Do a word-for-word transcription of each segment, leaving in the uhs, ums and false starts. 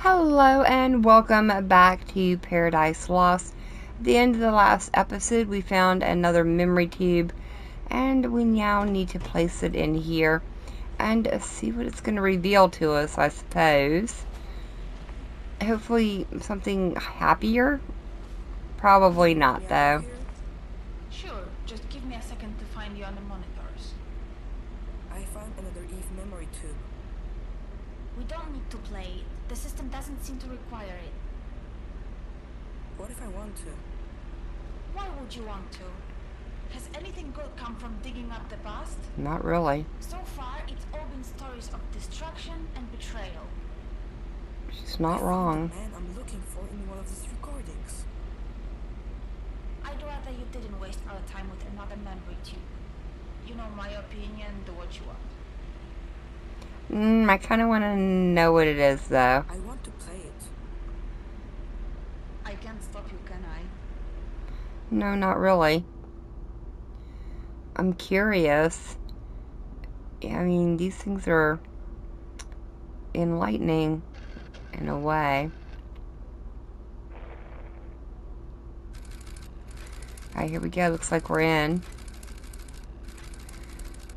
Hello and welcome back to Paradise Lost. At the end of the last episode we found another memory tube and we now need to place it in here and see what it's going to reveal to us, I suppose. Hopefully something happier? Probably not, though. Sure, just give me a second to find you on the monitors. I found another Eve memory tube. We don't need to play it. The system doesn't seem to require it. What if I want to? Why would you want to? Has anything good come from digging up the past? Not really. So far, it's all been stories of destruction and betrayal. She's not wrong. The man I'm looking for in one of these recordings. I'd rather you didn't waste our time with another memory tube. You know my opinion, do what you want. Mm, I kind of want to know what it is, though. I want to play it. I can't stop you, can I? No, not really. I'm curious. I mean, these things are enlightening in a way. Alright, here we go. Looks like we're in.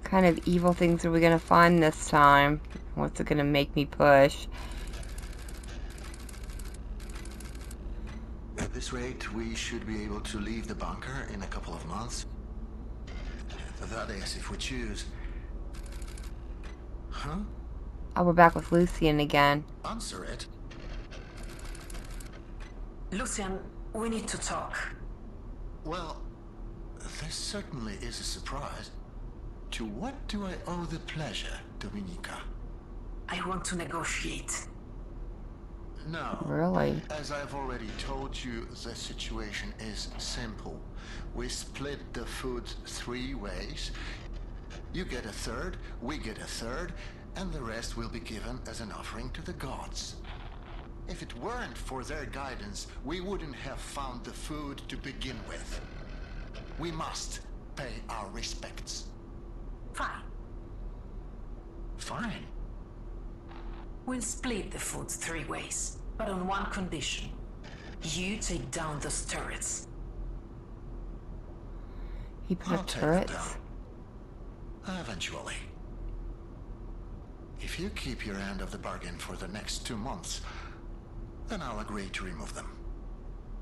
What kind of evil things are we going to find this time? What's it going to make me push? At this rate, we should be able to leave the bunker in a couple of months. That is, if we choose. Huh? Oh, we're back with Lucian again. Answer it. Lucian, we need to talk. Well, this certainly is a surprise. To what do I owe the pleasure, Dominica? I want to negotiate. No. Really? As I've already told you, the situation is simple. We split the food three ways. You get a third, we get a third, and the rest will be given as an offering to the gods. If it weren't for their guidance, we wouldn't have found the food to begin with. We must pay our respects. Fine. Fine. We'll split the food three ways, but on one condition. You take down those turrets. He put up turrets? Eventually. If you keep your end of the bargain for the next two months, then I'll agree to remove them.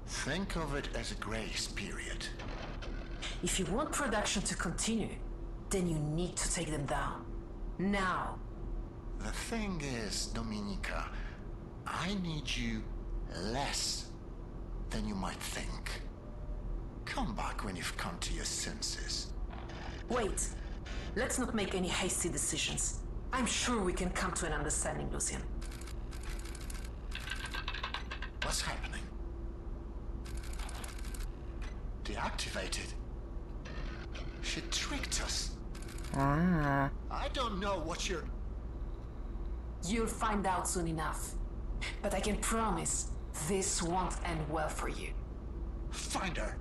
Think of it as a grace period. If you want production to continue, then you need to take them down. Now. The thing is, Dominica, I need you less than you might think. Come back when you've come to your senses. Wait. Let's not make any hasty decisions. I'm sure we can come to an understanding, Lucian. What's happening? Deactivated. She tricked us. Ah. I don't know what you're... You'll find out soon enough. But I can promise this won't end well for you. Find her.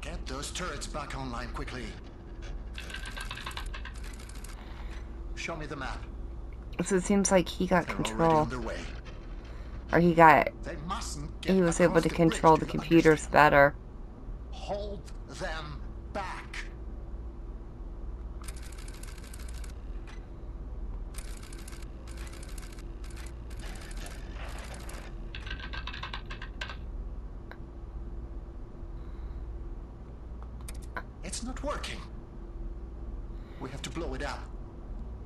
Get those turrets back online quickly. Show me the map. So it seems like he got control. Or he got... He was able to control the computers better. Hold them back. It's not working. We have to blow it up.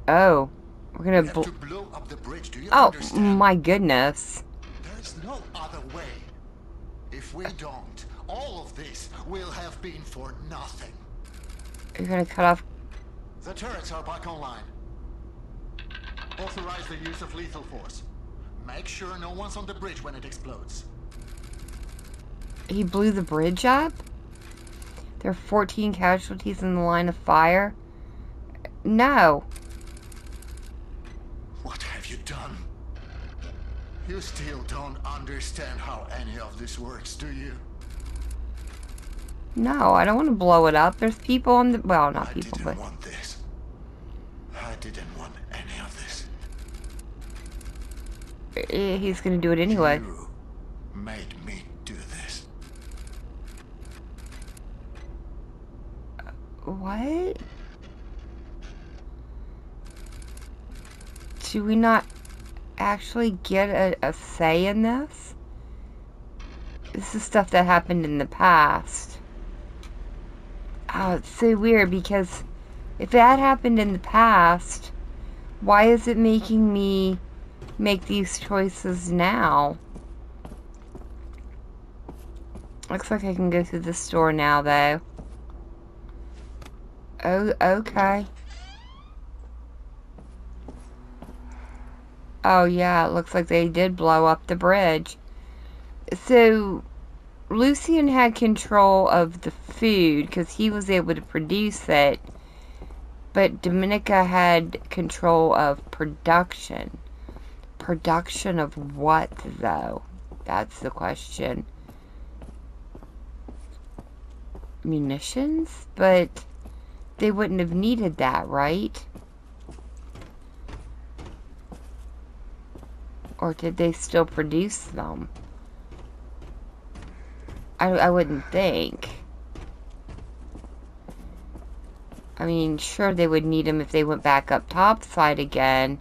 Oh, we're gonna we bl to blow up the bridge. Do you oh, understand? My goodness. There's no other way. If we don't, all of this will have been for nothing. You're gonna cut off. The turrets are back online. Authorize the use of lethal force. Make sure no one's on the bridge when it explodes. He blew the bridge up? There are fourteen casualties in the line of fire. No. What have you done? You still don't understand how any of this works, do you? No, I don't want to blow it up. There's people on the... Well, not people, but... I didn't want this. I didn't want any of this. He's gonna do it anyway. You made me do this. What? Do we not actually get a, a say in this? This is stuff that happened in the past. Oh, it's so weird because if that happened in the past, why is it making me make these choices now? Looks like I can go through this door now, though. Oh, okay. Oh yeah, it looks like they did blow up the bridge. So, Lucian had control of the food because he was able to produce it. But Dominica had control of production. Production of what, though? That's the question. Munitions? But they wouldn't have needed that, right? Or did they still produce them? I, I wouldn't think. I mean, sure they would need them if they went back up topside again.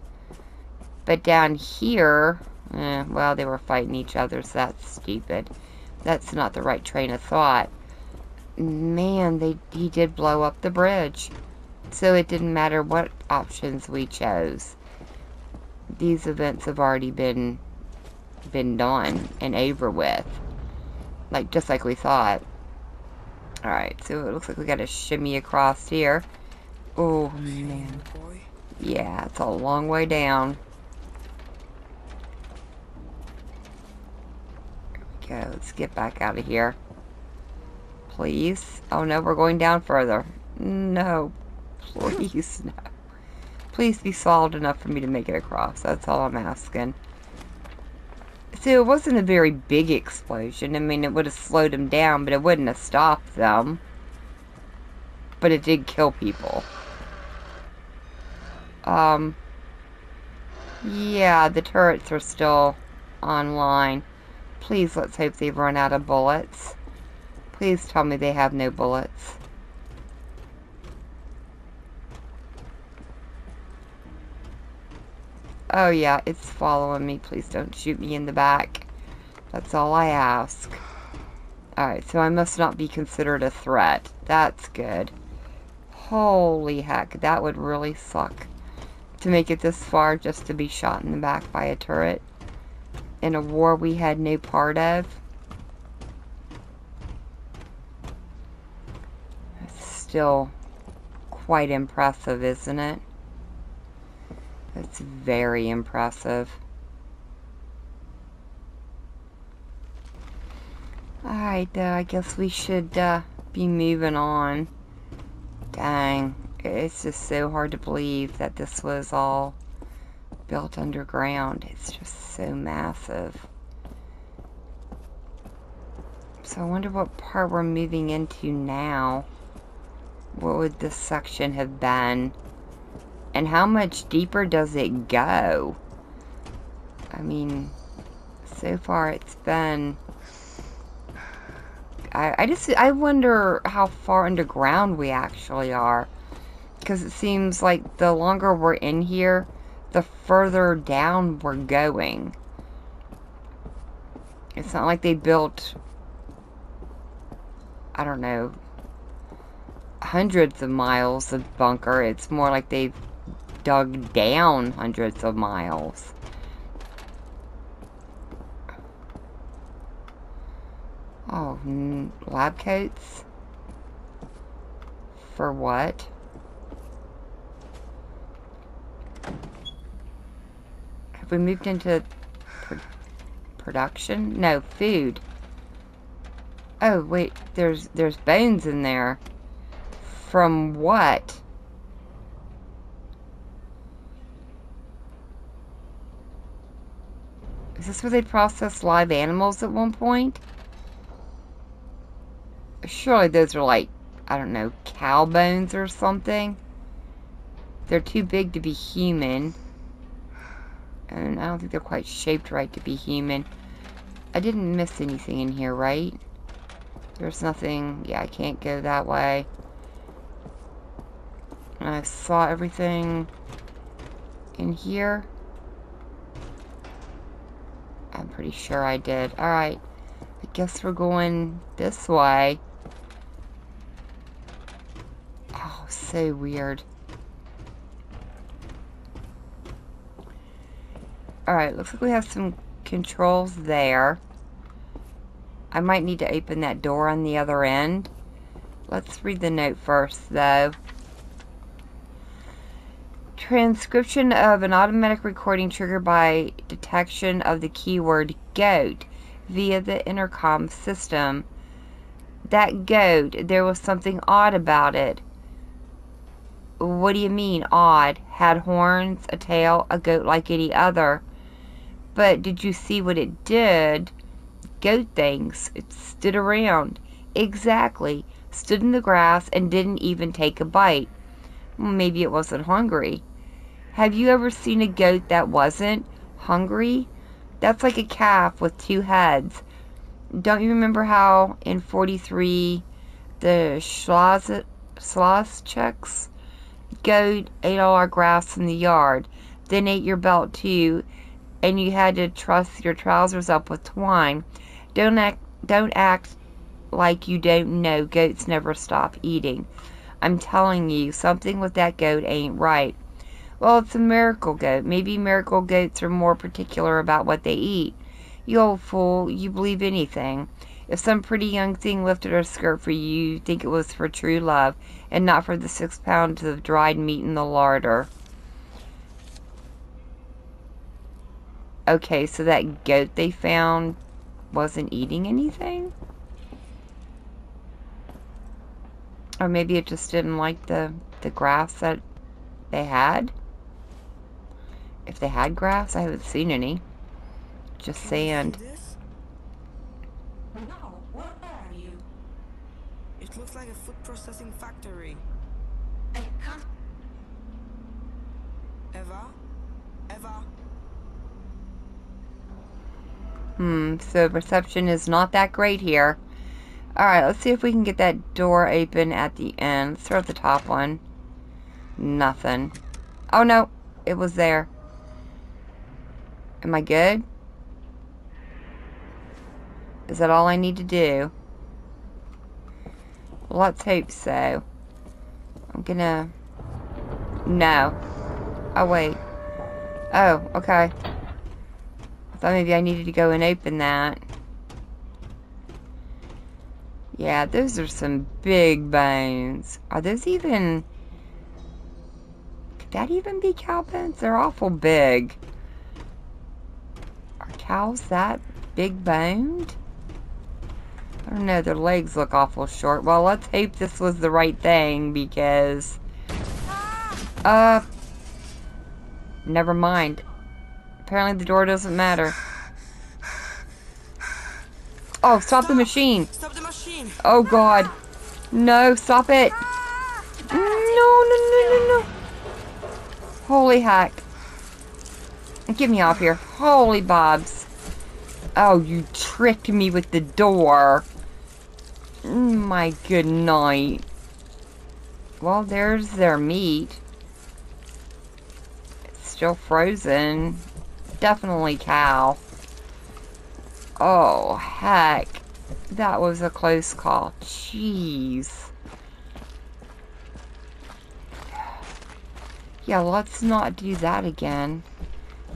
But down here... Eh, well, they were fighting each other, so that's stupid. That's not the right train of thought. Man, they he did blow up the bridge. So it didn't matter what options we chose. These events have already been been done and over with, like just like we thought. All right, so it looks like we got to shimmy across here. Oh man, yeah, it's a long way down. There we go. Let's get back out of here, please. Oh no, we're going down further. No, please no. Please be solid enough for me to make it across. That's all I'm asking. See, it wasn't a very big explosion. I mean, it would have slowed them down, but it wouldn't have stopped them. But it did kill people. Um. Yeah, the turrets are still online. Please, let's hope they've run out of bullets. Please tell me they have no bullets. Oh yeah, it's following me. Please don't shoot me in the back. That's all I ask. Alright, so I must not be considered a threat. That's good. Holy heck, that would really suck. To make it this far just to be shot in the back by a turret. In a war we had no part of. It's still quite impressive, isn't it? That's very impressive. Alright, though, I guess we should uh, be moving on. Dang, it's just so hard to believe that this was all built underground. It's just so massive. So I wonder what part we're moving into now. What would this section have been? And how much deeper does it go? I mean, so far it's been... I, I just, I wonder how far underground we actually are. Because it seems like the longer we're in here, the further down we're going. It's not like they built, I don't know, hundreds of miles of bunker. It's more like they've dug down hundreds of miles. Oh, lab coats? For what? Have we moved into pr production? No, food. Oh, wait, there's there's bones in there. From what? Is this where they process live animals at one point? Surely those are like, I don't know, cow bones or something. They're too big to be human. And I don't think they're quite shaped right to be human. I didn't miss anything in here, right? There's nothing. Yeah, I can't go that way. I saw everything in here. I'm pretty sure I did. Alright. I guess we're going this way. Oh, so weird. Alright, looks like we have some controls there. I might need to open that door on the other end. Let's read the note first, though. Transcription of an automatic recording triggered by detection of the keyword goat via the intercom system. That goat, there was something odd about it. What do you mean, odd? Had horns, a tail, a goat like any other. But did you see what it did? Goat things. It stood around. Exactly. Stood in the grass and didn't even take a bite. Maybe it wasn't hungry. Have you ever seen a goat that wasn't hungry? That's like a calf with two heads. Don't you remember how in forty-three the Schloss, Schloss checks? Goat ate all our grass in the yard, then ate your belt too, and you had to truss your trousers up with twine. Don't act, don't act like you don't know. Goats never stop eating. I'm telling you, something with that goat ain't right. Well, it's a miracle goat. Maybe miracle goats are more particular about what they eat. You old fool, you believe anything. If some pretty young thing lifted her skirt for you, you'd think it was for true love, and not for the six pounds of dried meat in the larder. Okay, so that goat they found wasn't eating anything? Or maybe it just didn't like the, the grass that they had? If they had grass, I haven't seen any. Just sand. No, where are you? It looks like a food processing factory. I can't. Eva? Eva? Hmm, so perception is not that great here. Alright, let's see if we can get that door open at the end. Let's start at the top one. Nothing. Oh no, it was there. Am I good? Is that all I need to do? Let's hope so. I'm gonna... No. Oh wait. Oh, okay. I thought maybe I needed to go and open that. Yeah, those are some big bones. Are those even... Could that even be cow bones? They're awful big. Are cows that big boned? I don't know, their legs look awful short. Well, let's hope this was the right thing, because... Uh... Never mind. Apparently the door doesn't matter. Oh, stop, stop the machine! Stop the machine! Oh god. No, stop it! No, no, no, no, no! Holy heck. Get me off here. Holy bobs. Oh, you tricked me with the door. My good night. Well, there's their meat. It's still frozen. Definitely cow. Oh, heck. That was a close call. Jeez. Yeah, let's not do that again.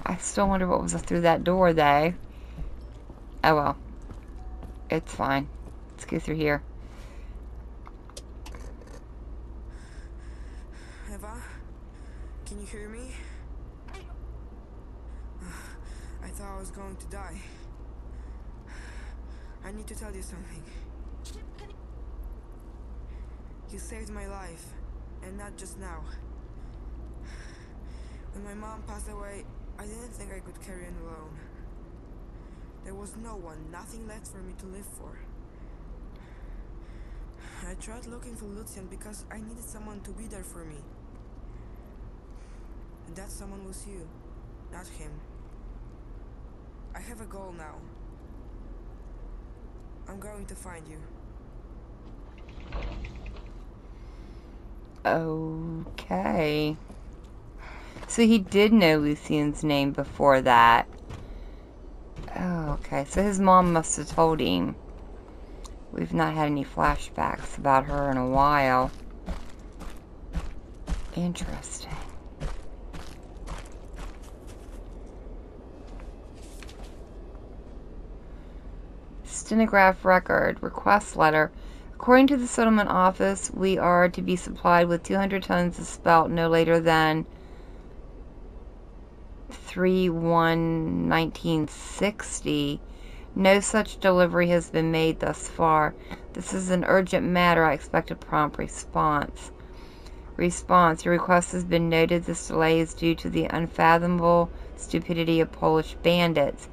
I still wonder what was through that door, though. Oh, well. It's fine. Let's go through here. Eva, can you hear me? I thought I was going to die. I need to tell you something. You saved my life, and not just now. When my mom passed away, I didn't think I could carry on alone. There was no one, nothing left for me to live for. I tried looking for Lucian because I needed someone to be there for me. And that someone was you, not him. I have a goal now. I'm going to find you. Okay. So he did know Lucian's name before that. Oh, okay. So his mom must have told him. We've not had any flashbacks about her in a while. Interesting. Stenograph record. Request letter. According to the settlement office, we are to be supplied with two hundred tons of spelt no later than three one nineteen sixty. No such delivery has been made thus far. This is an urgent matter. I expect a prompt response. Response. Your request has been noted. This delay is due to the unfathomable stupidity of Polish bandits.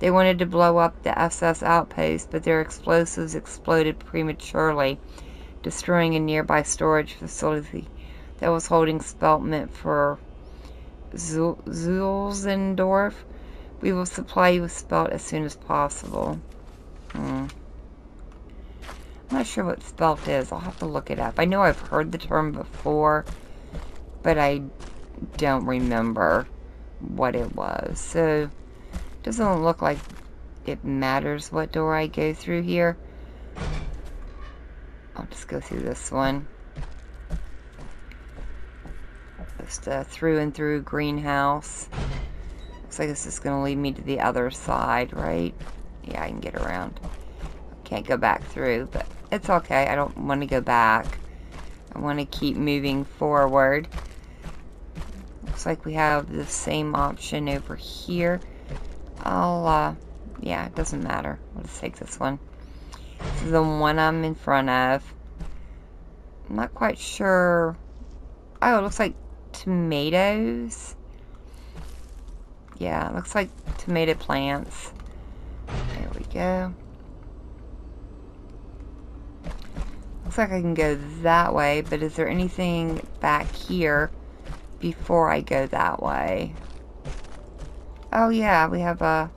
They wanted to blow up the S S outpost, but their explosives exploded prematurely, destroying a nearby storage facility that was holding spelt meant for Zulzendorf. We will supply you with spelt as soon as possible. Hmm. I'm not sure what spelt is. I'll have to look it up. I know I've heard the term before, but I don't remember what it was. So doesn't look like it matters what door I go through here. I'll just go through this one. Just a through and through greenhouse. Looks like it's just going to lead me to the other side, right? Yeah, I can get around. Can't go back through, but it's okay. I don't want to go back. I want to keep moving forward. Looks like we have the same option over here. I'll, uh, yeah, it doesn't matter. I'll just take this one. This is the one I'm in front of. I'm not quite sure. Oh, it looks like tomatoes. Yeah, it looks like tomato plants. There we go. Looks like I can go that way, but is there anything back here before I go that way? Oh yeah, we have uh,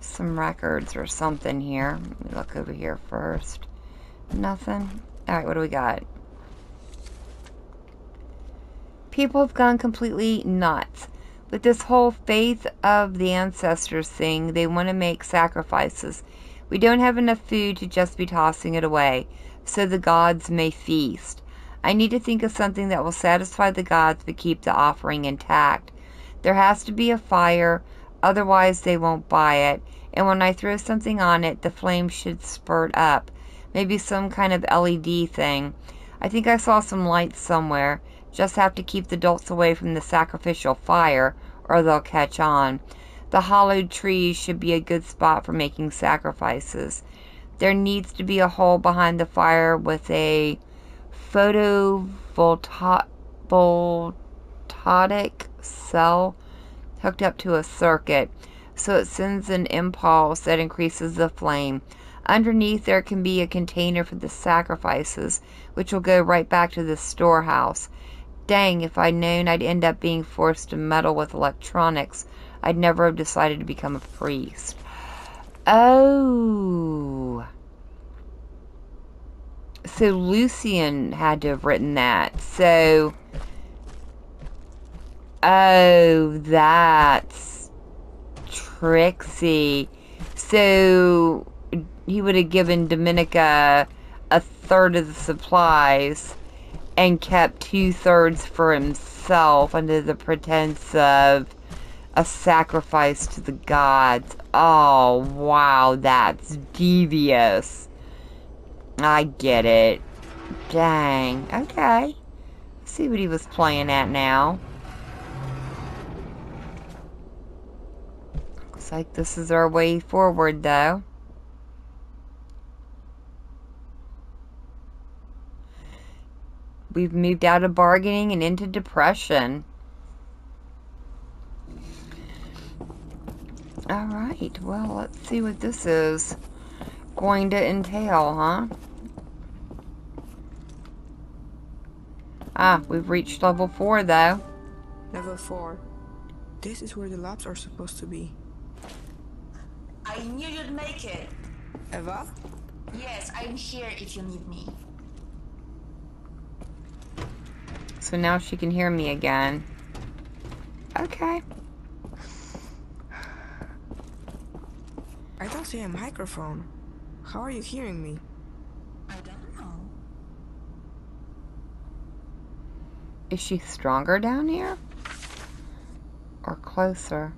some records or something here. Let me look over here first. Nothing. Alright, what do we got? People have gone completely nuts. With this whole faith of the ancestors thing, they want to make sacrifices. We don't have enough food to just be tossing it away, so the gods may feast. I need to think of something that will satisfy the gods but keep the offering intact. There has to be a fire, otherwise they won't buy it, and when I throw something on it, the flame should spurt up. Maybe some kind of L E D thing. I think I saw some lights somewhere. Just have to keep the dolts away from the sacrificial fire, or they'll catch on. The hollowed trees should be a good spot for making sacrifices. There needs to be a hole behind the fire with a photovoltaic cell hooked up to a circuit, so it sends an impulse that increases the flame. Underneath there can be a container for the sacrifices, which will go right back to the storehouse. Dang, if I'd known I'd end up being forced to meddle with electronics, I'd never have decided to become a priest. Oh, so Lucian had to have written that. So oh, that's tricksy. So he would have given Dominica a third of the supplies and kept two-thirds for himself under the pretense of a sacrifice to the gods. Oh, wow, that's devious. I get it. Dang. Okay. Let's see what he was playing at now. Looks like this is our way forward, though. We've moved out of bargaining and into depression. Alright, well, let's see what this is going to entail, huh? Ah, we've reached level four, though. Level four. This is where the labs are supposed to be. I knew you'd make it. Eva? Yes, I'm here if you need me. So now she can hear me again. Okay. I don't see a microphone. How are you hearing me? I don't know. Is she stronger down here? Or closer?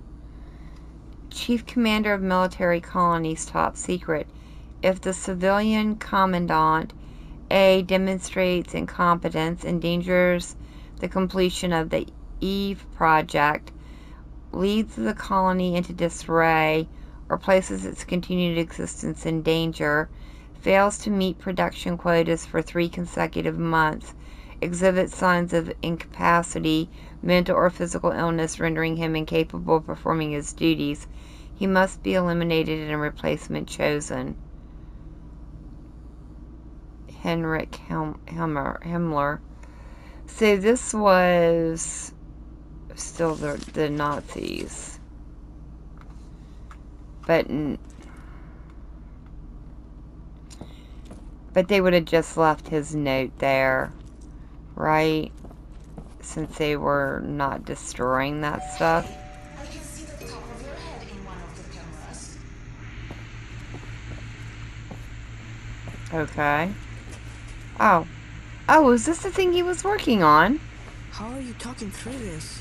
Chief Commander of Military Colonies, top secret. If the civilian commandant A demonstrates incompetence, endangers the completion of the Eve project, leads the colony into disarray, or places its continued existence in danger, fails to meet production quotas for three consecutive months, exhibits signs of incapacity, mental or physical illness rendering him incapable of performing his duties, he must be eliminated and a replacement chosen. Heinrich Himmler. So this was still the, the Nazis. But, but they would have just left his note there, right? Since they were not destroying that stuff. I can see the top of your head in one of the cameras. Okay. Oh. Oh, is this the thing he was working on? How are you talking through this?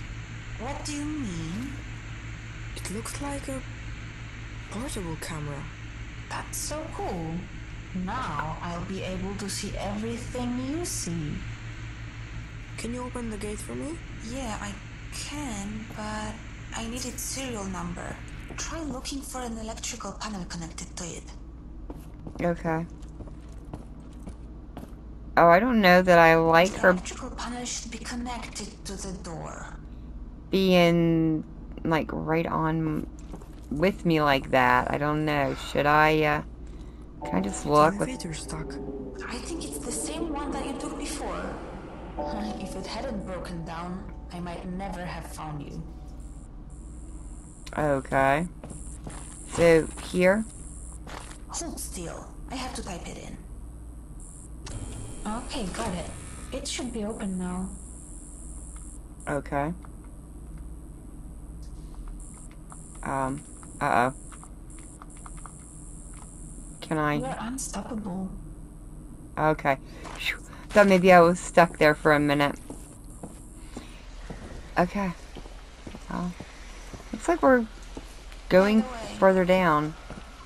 What do you mean? It looks like a... portable camera. That's so cool. Now I'll be able to see everything you see. Can you open the gate for me? Yeah, I can, but I need its serial number. Try looking for an electrical panel connected to it. Okay. Oh, I don't know that I like her. The electrical panel should be connected to the door. Being like right on with me like that. I don't know. Should I, uh... Can I just look? With... stuck. I think it's the same one that you took before. If it hadn't broken down, I might never have found you. Okay. So, here? Hold still. I have to type it in. Okay, got it. It should be open now. Okay. Um... Uh-oh. Can I... You're unstoppable. Okay. Whew. Thought maybe I was stuck there for a minute. Okay. Well, looks like we're going way, further down.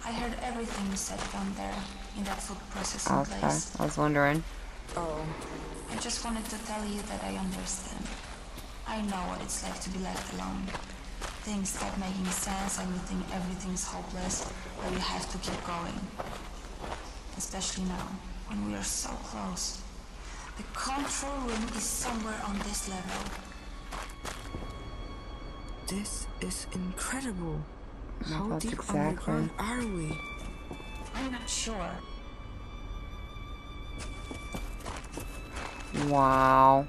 I heard everything you said down there in that food processing okay. place. I was wondering. Oh. I just wanted to tell you that I understand. I know what it's like to be left alone. Things stop making sense and you think everything's hopeless, but you have to keep going. Especially now, when we are so close. The control room is somewhere on this level. This is incredible. How deep underground are we? I'm not sure. Wow.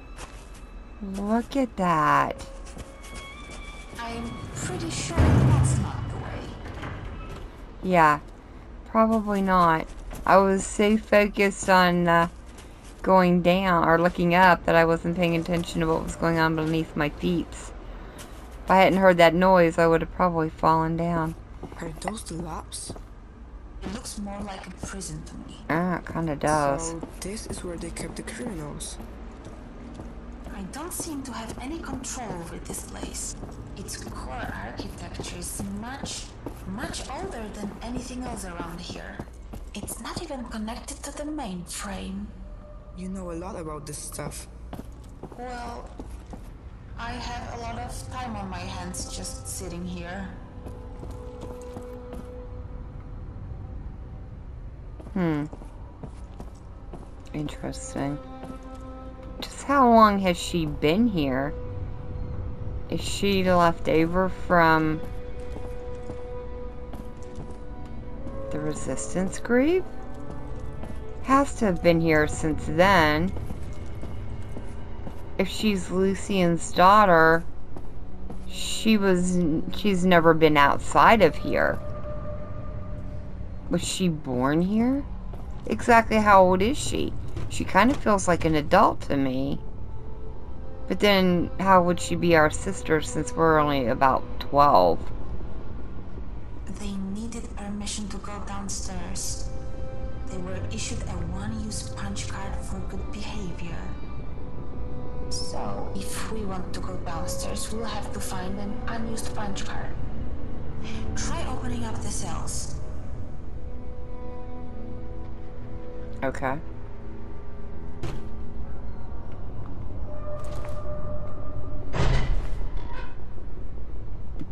Look at that. I'm pretty sure that's not the way. Yeah, probably not. I was so focused on uh, going down or looking up that I wasn't paying attention to what was going on beneath my feet. If I hadn't heard that noise, I would have probably fallen down. Are those the labs? It looks more like a prison to me. Ah, it kind of does. So this is where they kept the criminals. I don't seem to have any control over this place. Its core architecture is much, much older than anything else around here. It's not even connected to the mainframe. You know a lot about this stuff. Well, I have a lot of time on my hands just sitting here. Hmm. Interesting. Just how long has she been here? Is she left over from resistance grave? Has to have been here since then. If she's Lucian's daughter, she was, she's never been outside of here. Was she born here? Exactly how old is she? She kind of feels like an adult to me. But then, how would she be our sister since we're only about twelve? They needed permission to go downstairs. They were issued a one-use punch card for good behavior. So, if we want to go downstairs, we'll have to find an unused punch card. Try opening up the cells. Okay.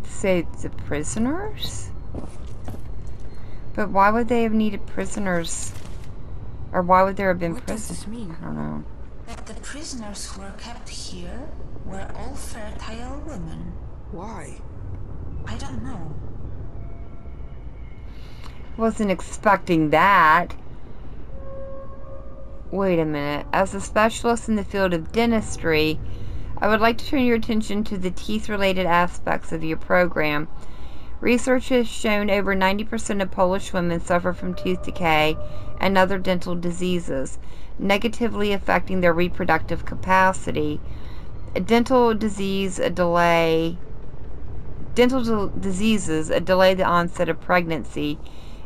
Say the prisoners? But why would they have needed prisoners? Or why would there have been prisoners? What does this mean? I don't know. That the prisoners who were kept here were all fertile women. Why? I don't know. Wasn't expecting that. Wait a minute. As a specialist in the field of dentistry, I would like to turn your attention to the teeth-related aspects of your program. Research has shown over ninety percent of Polish women suffer from tooth decay and other dental diseases, negatively affecting their reproductive capacity. Dental disease a delay dental diseases a delay the onset of pregnancy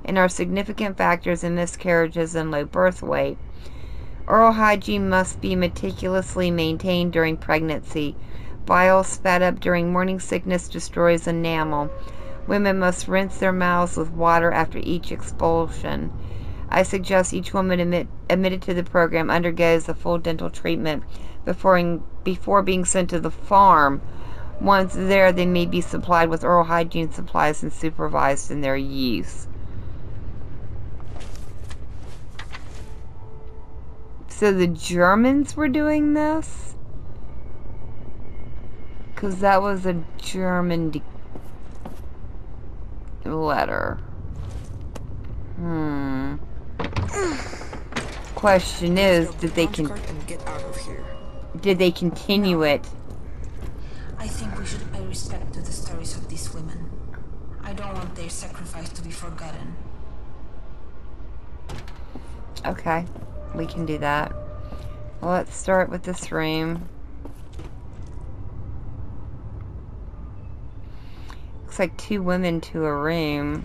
and are significant factors in miscarriages and low birth weight. Oral hygiene must be meticulously maintained during pregnancy. Bile spat up during morning sickness destroys enamel. Women must rinse their mouths with water after each expulsion. I suggest each woman admit, admitted to the program undergoes a full dental treatment before, in, before being sent to the farm. Once there, they may be supplied with oral hygiene supplies and supervised in their use. So the Germans were doing this? Because that was a German letter. Hmm. Question is, did they can get out of here? Did they continue it? I think we should pay respect to the stories of these women. I don't want their sacrifice to be forgotten. Okay. We can do that. Well, let's start with this room. Looks like two women to a room.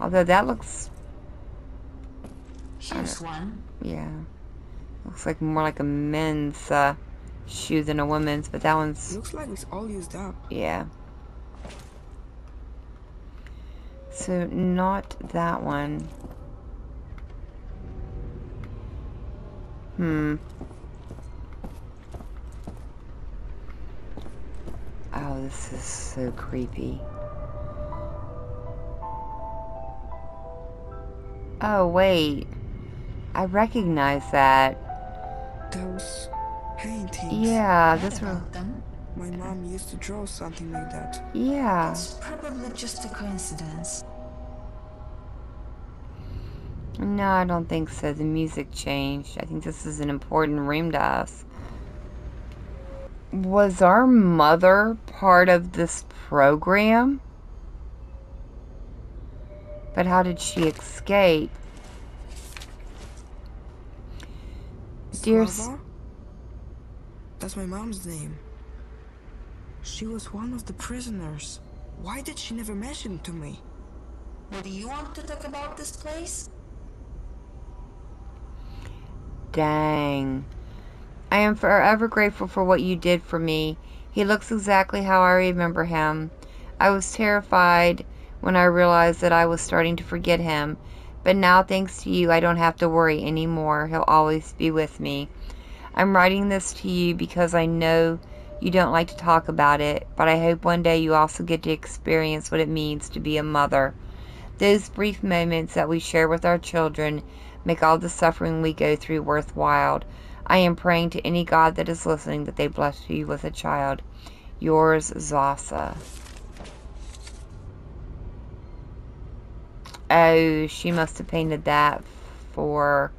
Although that looks... Here's one. Yeah. Looks like more like a men's uh, shoe than a woman's, but that one's... Looks like it's all used up. Yeah. So, not that one. Hmm. Oh, this is so creepy. Oh, wait. I recognize that. Those paintings. Yeah, this one. My mom used to draw something like that. Yeah. It's probably just a coincidence. No, I don't think so. The music changed. I think this is an important room to us. Was our mother part of this program? But how did she escape? Dear... That's my mom's name. She was one of the prisoners. Why did she never mention it to me? What do you want to talk about this place? Dang. I am forever grateful for what you did for me. He looks exactly how I remember him. I was terrified when I realized that I was starting to forget him. But now, thanks to you, I don't have to worry anymore. He'll always be with me. I'm writing this to you because I know you don't like to talk about it, but I hope one day you also get to experience what it means to be a mother. Those brief moments that we share with our children make all the suffering we go through worthwhile. I am praying to any God that is listening that they bless you with a child. Yours, Zosa. Oh, she must have painted that for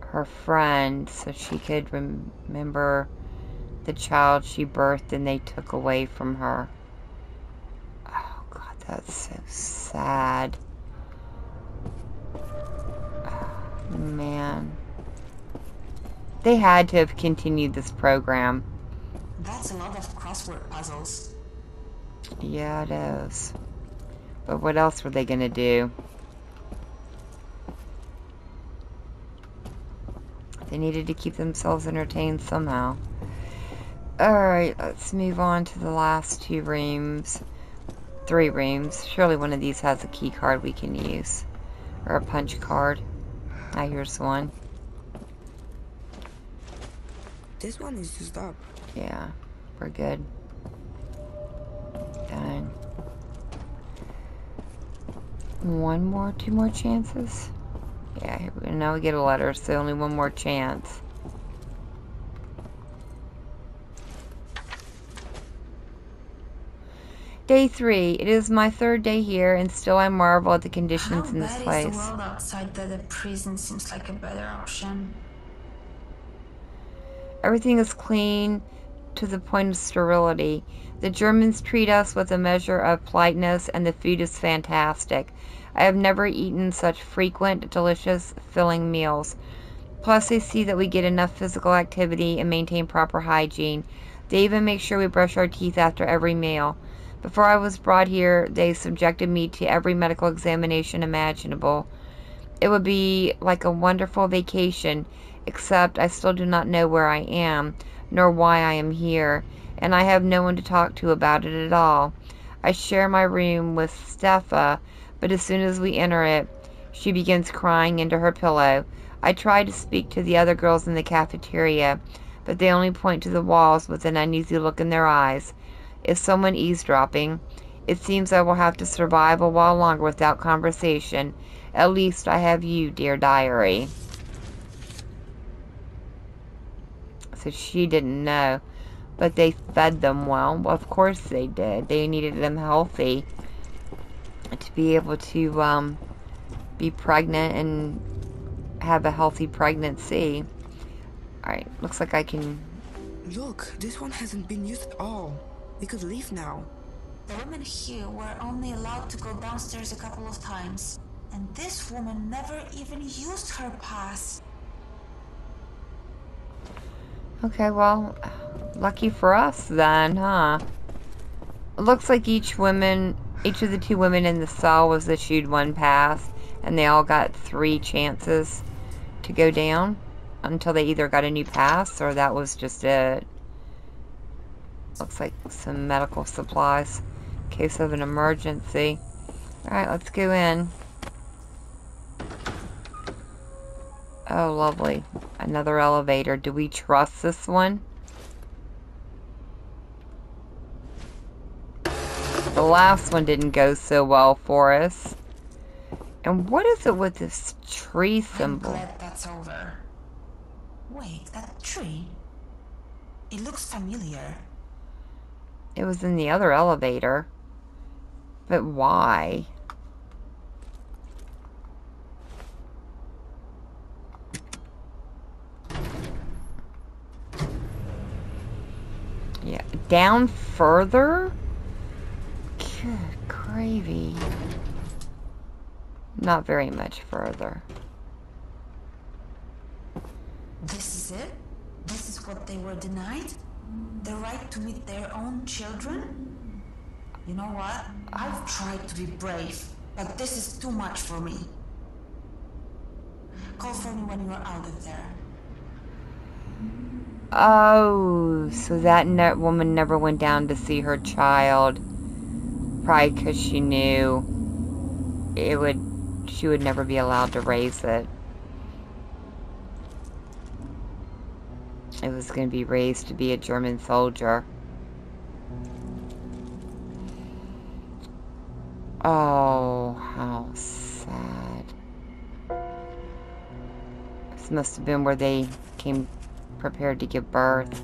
her friend so she could rem remember the child she birthed and they took away from her. Oh, God, that's so sad. Oh, man. They had to have continued this program. That's a lot of crossword puzzles. Yeah, it is. But what else were they gonna do? They needed to keep themselves entertained somehow. Alright, let's move on to the last two rooms. Three rooms. Surely one of these has a key card we can use. Or a punch card. Ah, here's one. This one is used up. Yeah, we're good. Done. One more, two more chances? Yeah, now we get a letter, so only one more chance. Day three. It is my third day here, and still I marvel at the conditions in this place. How bad is the world outside that the prison seems like a better option? Everything is clean to the point of sterility. The Germans treat us with a measure of politeness, and the food is fantastic. I have never eaten such frequent, delicious, filling meals. Plus, they see that we get enough physical activity and maintain proper hygiene. They even make sure we brush our teeth after every meal. Before I was brought here, they subjected me to every medical examination imaginable. It would be like a wonderful vacation, except I still do not know where I am, nor why I am here, and I have no one to talk to about it at all. I share my room with Stefa, but as soon as we enter it, she begins crying into her pillow. I try to speak to the other girls in the cafeteria, but they only point to the walls with an uneasy look in their eyes. If someone eavesdropping, it seems I will have to survive a while longer without conversation. At least I have you, dear diary. So she didn't know, but they fed them well. Well, of course they did. They needed them healthy to be able to um, be pregnant and have a healthy pregnancy. Alright, looks like I can... Look, this one hasn't been used at all. We could leave now. The women here were only allowed to go downstairs a couple of times. And this woman never even used her pass. Okay, well, lucky for us then, huh? It looks like each woman, each of the two women in the cell was issued one pass, and they all got three chances to go down until they either got a new pass or that was just it. Looks like some medical supplies in case of an emergency. Alright, let's go in. Oh, lovely. Another elevator. Do we trust this one? The last one didn't go so well for us. And what is it with this tree symbol? I'm glad that's over. Wait, that tree? It looks familiar. It was in the other elevator. But why? Yeah, down further? Good gravy. Not very much further. This is it? This is what they were denied? The right to meet their own children? You know what? I've tried to be brave, but this is too much for me. Call for me when you're out of there. Oh, so that ne- woman never went down to see her child. Probably because she knew it would, she would never be allowed to raise it. It was going to be raised to be a German soldier. Oh, how sad. This must have been where they came prepared to give birth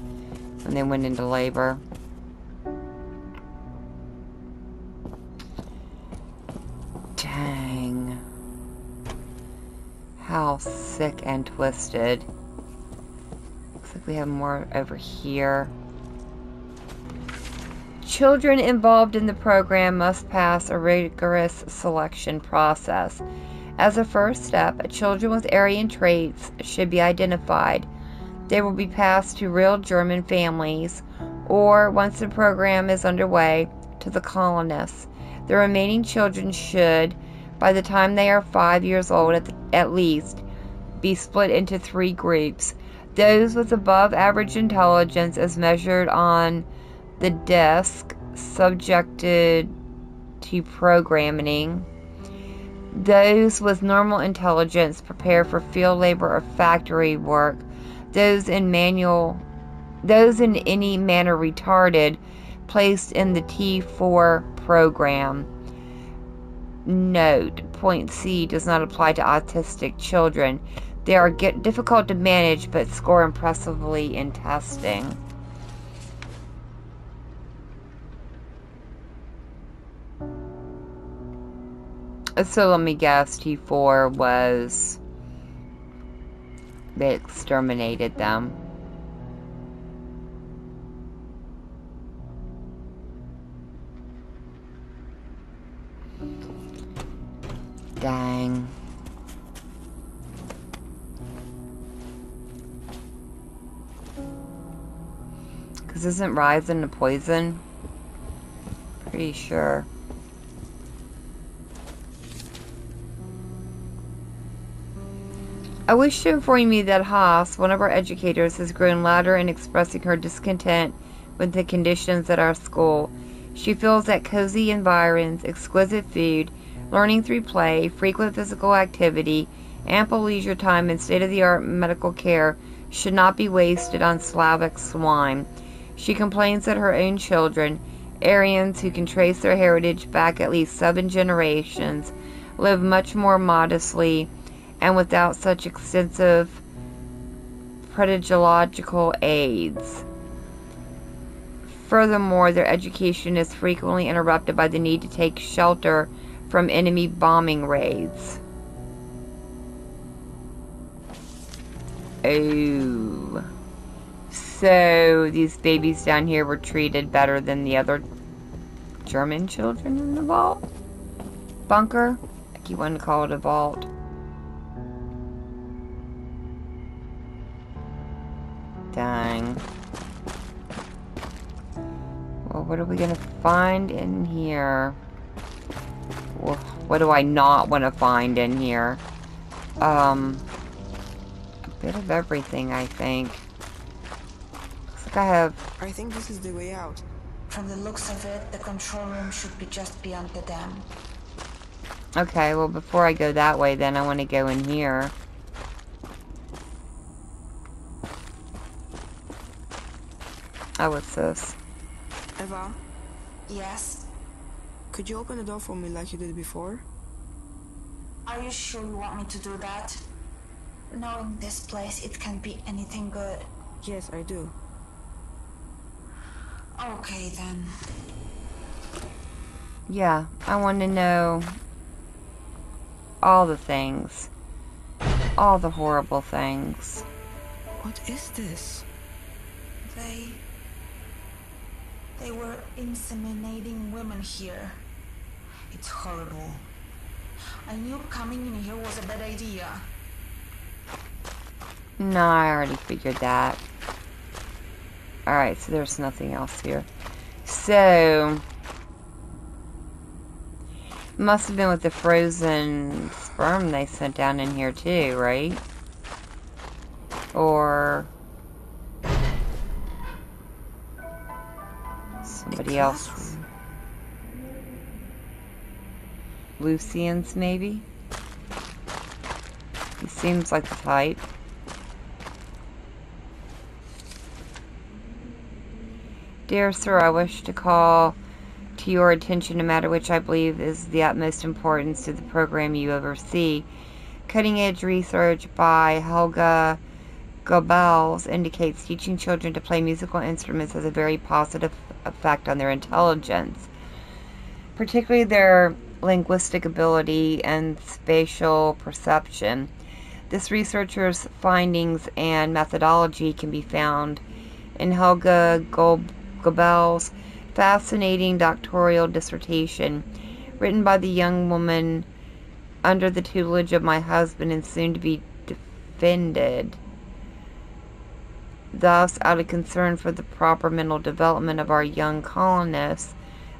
when they went into labor. Damn. How sick and twisted. Looks like we have more over here. Children involved in the program must pass a rigorous selection process. As a first step, children with Aryan traits should be identified. They will be passed to real German families, or, once the program is underway, to the colonists. The remaining children should, by the time they are five years old at, the, at least, be split into three groups. Those with above average intelligence as measured on the desk subjected to programming. Those with normal intelligence prepared for field labor or factory work. Those in manual, those in any manner retarded, placed in the T four program. Note, point C does not apply to autistic children. They are get, difficult to manage, but score impressively in testing. So let me guess, T four was... they exterminated them. Dang. Because isn't Ryzen a poison? Pretty sure. I wish to inform you that Haas, one of our educators, has grown louder in expressing her discontent with the conditions at our school. She feels that cozy environs, exquisite food, learning through play, frequent physical activity, ample leisure time, and state-of-the-art medical care should not be wasted on Slavic swine. She complains that her own children, Aryans who can trace their heritage back at least seven generations, live much more modestly and without such extensive pedagogical aids. Furthermore, their education is frequently interrupted by the need to take shelter from enemy bombing raids. Oh. So, these babies down here were treated better than the other German children in the vault? Bunker? I keep wanting to call it a vault. Dang. Well, what are we gonna find in here? Well, what do I not want to find in here? Um, a bit of everything, I think. Looks like I have... I think this is the way out. From the looks of it, the control room should be just beyond the dam. Okay, well, before I go that way, then I want to go in here. Oh, what's this? Eva? Yes? Could you open the door for me like you did before? Are you sure you want me to do that? Knowing this place, it can't be anything good. Yes, I do. Okay, then. Yeah, I want to know... all the things. All the horrible things. What is this? They... They were inseminating women here. It's horrible. I knew coming in here was a bad idea. No, I already figured that. Alright, so there's nothing else here. So... must have been with the frozen sperm they sent down in here too, right? Or... somebody else. Lucian's, maybe? He seems like the type. Dear sir, I wish to call to your attention a matter which I believe is the utmost importance to the program you oversee. Cutting-edge research by Helga Goebbels indicates teaching children to play musical instruments has a very positive effect on their intelligence, particularly their linguistic ability and spatial perception. This researcher's findings and methodology can be found in Helga Goebbels' fascinating doctoral dissertation, written by the young woman under the tutelage of my husband and soon to be defended, thus out of concern for the proper mental development of our young colonists,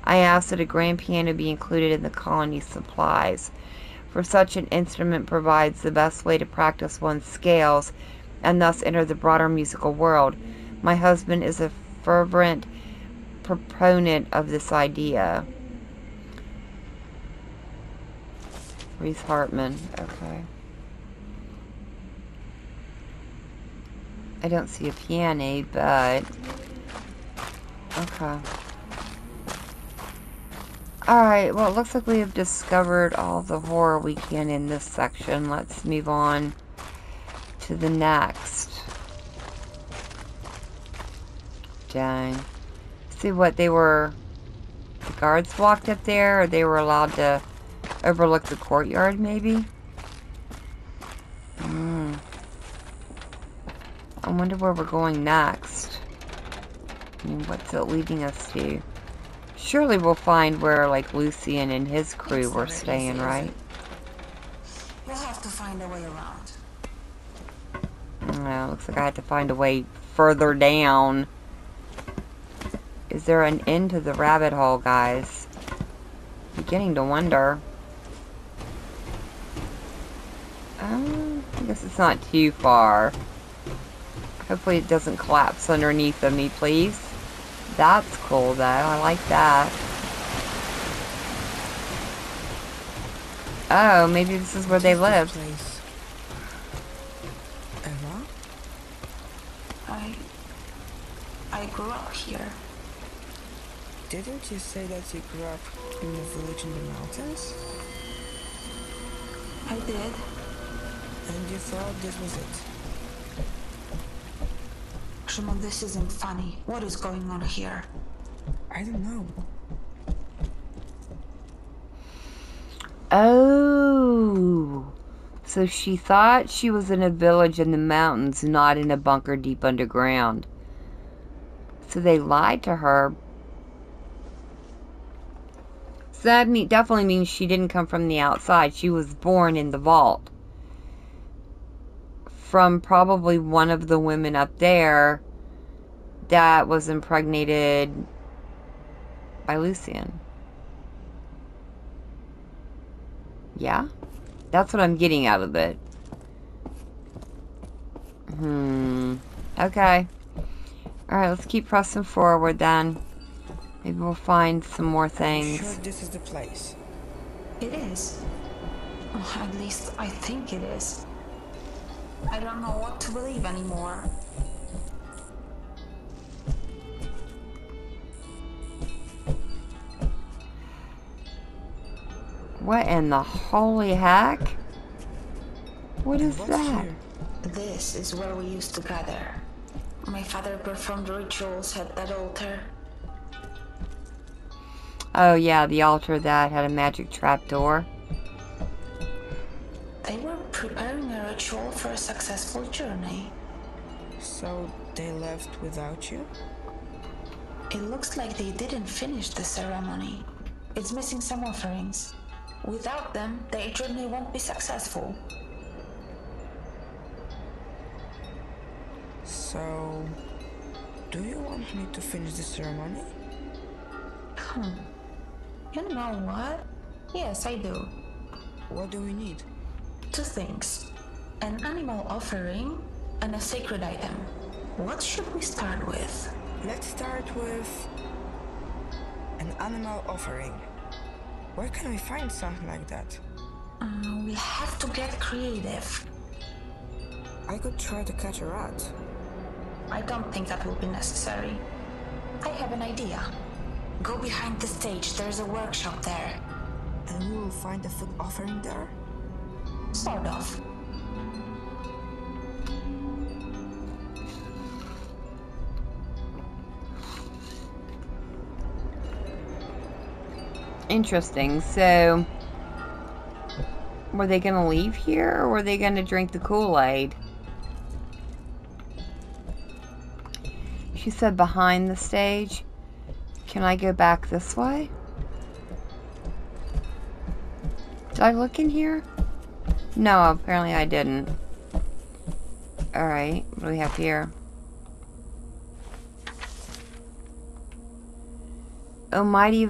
I asked that a grand piano be included in the colony's supplies, for such an instrument provides the best way to practice one's scales and thus enter the broader musical world. My husband is a fervent proponent of this idea. Reese Hartman, okay. I don't see a piano, but... okay. Alright, well, it looks like we have discovered all the horror we can in this section. Let's move on to the next. Dang. See what they were... the guards walked up there, or they were allowed to... overlook the courtyard, maybe? Mm. I wonder where we're going next. I mean, what's it leading us to? Surely we'll find where, like, Lucian and his crew were staying, right? We'll have to find a way around. No, looks like I had to find a way further down. Is there an end to the rabbit hole, guys? I'm beginning to wonder. Um, I guess it's not too far. Hopefully it doesn't collapse underneath of me, please. That's cool, though. I like that. Oh, maybe this is where they live. Eva? I... I grew up here. Didn't you say that you grew up in a village in the mountains? I did. And you thought this was it? Szymon, this isn't funny. What is going on here? I don't know. Oh. So she thought she was in a village in the mountains, not in a bunker deep underground. So they lied to her. So that mean, definitely means she didn't come from the outside. She was born in the vault. From probably one of the women up there that was impregnated by Lucian. Yeah? That's what I'm getting out of it. Hmm. Okay. Alright, let's keep pressing forward then. Maybe we'll find some more things. I'm sure this is the place. It is. Well, at least I think it is. I don't know what to believe anymore. What in the holy heck? What is What's that? Here? This is where we used to gather. My father performed rituals at that altar. Oh yeah, the altar that had a magic trapdoor. They were preparing a ritual for a successful journey. So they left without you? It looks like they didn't finish the ceremony. It's missing some offerings. Without them, their journey won't be successful. So, do you want me to finish the ceremony? Hmm. You know what? Yes, I do. What do we need? Two things. An animal offering and a sacred item. What should we start with? Let's start with an animal offering. Where can we find something like that? Um, we have to get creative. I could try to catch a rat. I don't think that will be necessary. I have an idea. Go behind the stage, there's a workshop there. And we will find a food offering there? Sort of. Interesting. So Were they gonna leave here, or were they gonna drink the Kool-Aid? She said behind the stage. Can I go back this way? Did I look in here? No, apparently I didn't. Alright, what do we have here? Oh, mighty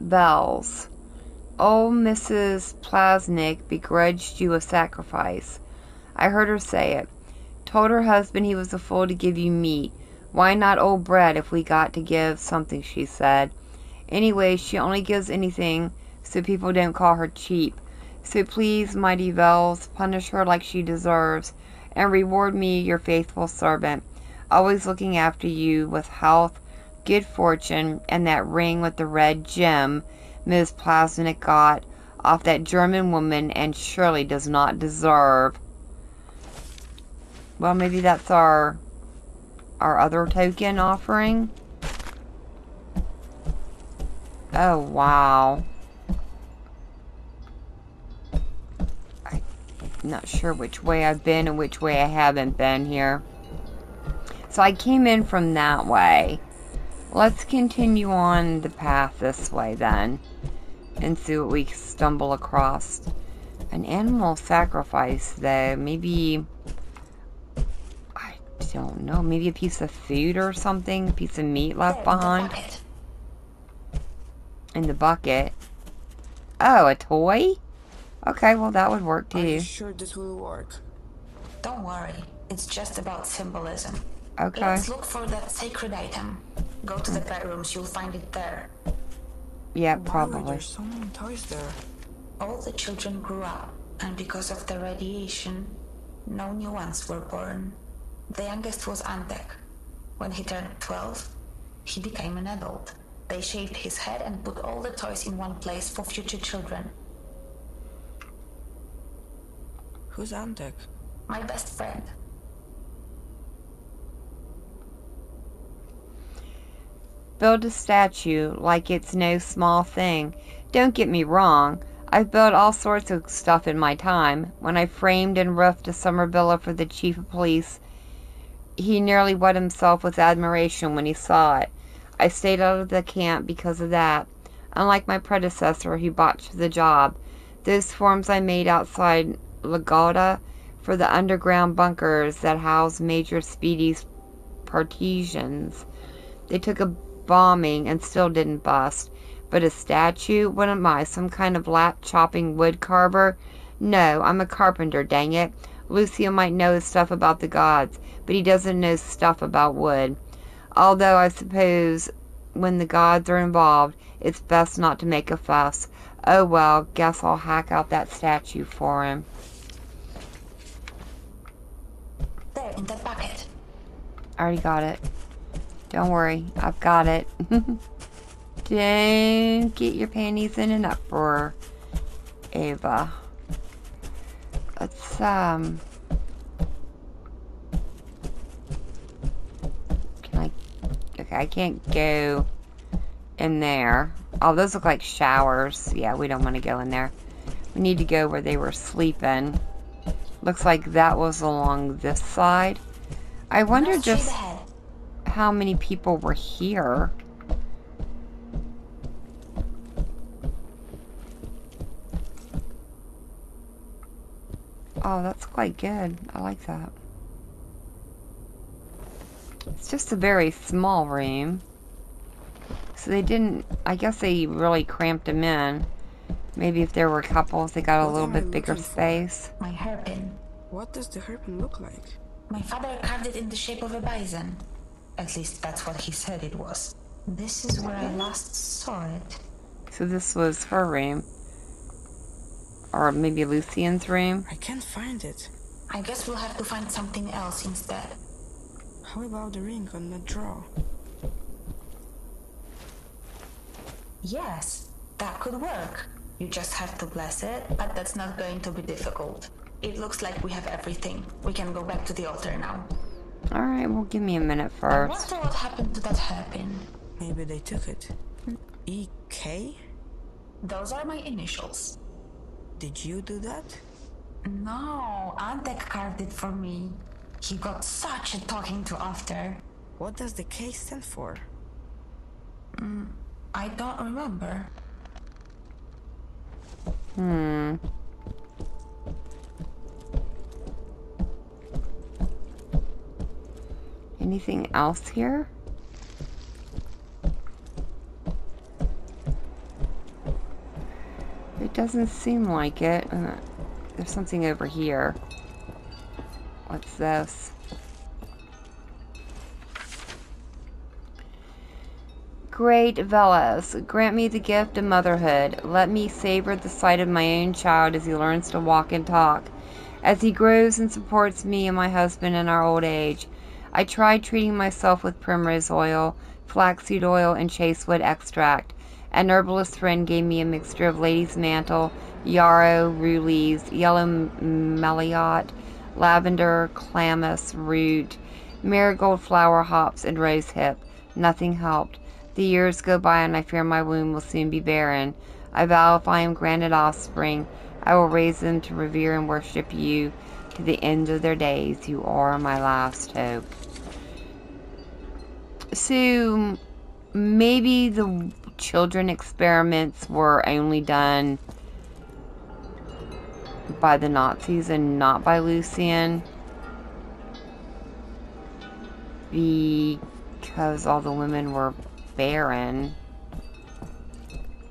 bells. Old Missus Plasnick begrudged you a sacrifice. I heard her say it. Told her husband he was a fool to give you meat. Why not old bread if we got to give something, she said. Anyway, she only gives anything so people don't call her cheap. So please, mighty bells, punish her like she deserves, and reward me, your faithful servant, always looking after you with health, good fortune, and that ring with the red gem Miz Plasnick got off that German woman and surely does not deserve. Well, maybe that's our, our other token offering. Oh, wow. I'm not sure which way I've been and which way I haven't been here. So I came in from that way. Let's continue on the path this way then and see what we stumble across. An animal sacrifice though. Maybe, I don't know, maybe a piece of food or something, a piece of meat left behind. In the bucket. Oh, a toy? Okay, well that would work too. I'm sure this will work. Don't worry, it's just about symbolism. Okay. Let's look for that sacred item. Go to the playrooms, you'll find it there. Yeah, probably. Why are there so many toys there? All the children grew up, and because of the radiation, no new ones were born. The youngest was Antek. When he turned twelve, he became an adult. They shaved his head and put all the toys in one place for future children. Who's Antek? My best friend. Build a statue like it's no small thing. Don't get me wrong, I've built all sorts of stuff in my time. When I framed and roofed a summer villa for the chief of police, he nearly wet himself with admiration when he saw it. I stayed out of the camp because of that. Unlike my predecessor who botched the job, those forms I made outside Legarda for the underground bunkers that house Major Speedy's partisans. They took a bombing and still didn't bust. But a statue? What am I, some kind of lap-chopping wood carver? No, I'm a carpenter, dang it. Lucian might know his stuff about the gods, but he doesn't know stuff about wood. Although I suppose when the gods are involved, it's best not to make a fuss. Oh well, guess I'll hack out that statue for him. There, in the bucket. I already got it. Don't worry, I've got it. Don't get your panties in an uproar, Eva. Let's, um... Can I... Okay, I can't go in there. Oh, those look like showers. Yeah, we don't want to go in there. We need to go where they were sleeping. Looks like that was along this side. I wonder just... how many people were here. Oh, that's quite good. I like that. It's just a very small room. So they didn't, I guess they really cramped them in. Maybe if there were couples, they got a little bit bigger space. My hairpin. What does the hairpin look like? My father carved it in the shape of a bison. At least that's what he said it was. This is where I last saw it. So this was her room. Or maybe Lucian's room. I can't find it. I guess we'll have to find something else instead. How about the ring on the drawer? Yes, that could work. You just have to bless it, but that's not going to be difficult. It looks like we have everything. We can go back to the altar now. Alright, well give me a minute first. I wonder what happened to that hairpin. Maybe they took it. E K? Those are my initials. Did you do that? No, Antek carved it for me. He got such a talking to after. What does the K stand for? Mm, I don't remember. Hmm. Anything else here? It doesn't seem like it. Uh, there's something over here. What's this? Great Velas, grant me the gift of motherhood. Let me savor the sight of my own child as he learns to walk and talk, as he grows and supports me and my husband in our old age. I tried treating myself with primrose oil, flaxseed oil, and chastewood extract. An herbalist friend gave me a mixture of lady's mantle, yarrow, rue leaves, yellow meliot, lavender, calamus, root, marigold flower, hops, and rose hip. Nothing helped. The years go by, and I fear my womb will soon be barren. I vow if I am granted offspring, I will raise them to revere and worship you. To the end of their days, you are my last hope. So maybe the children experiments were only done by the Nazis and not by Lucian, because all the women were barren,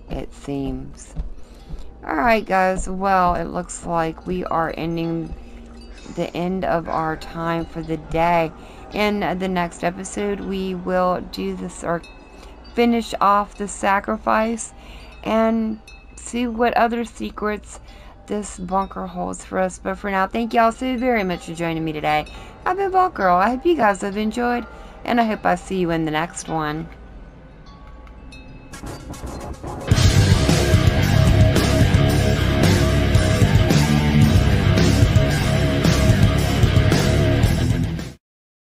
it seems. Alright guys, well, it looks like we are ending the end of our time for the day. In the next episode, we will do this, or finish off the sacrifice, and see what other secrets this bunker holds for us. But for now, thank y'all so very much for joining me today. I've been Vault Girl. I hope you guys have enjoyed, and I hope I see you in the next one.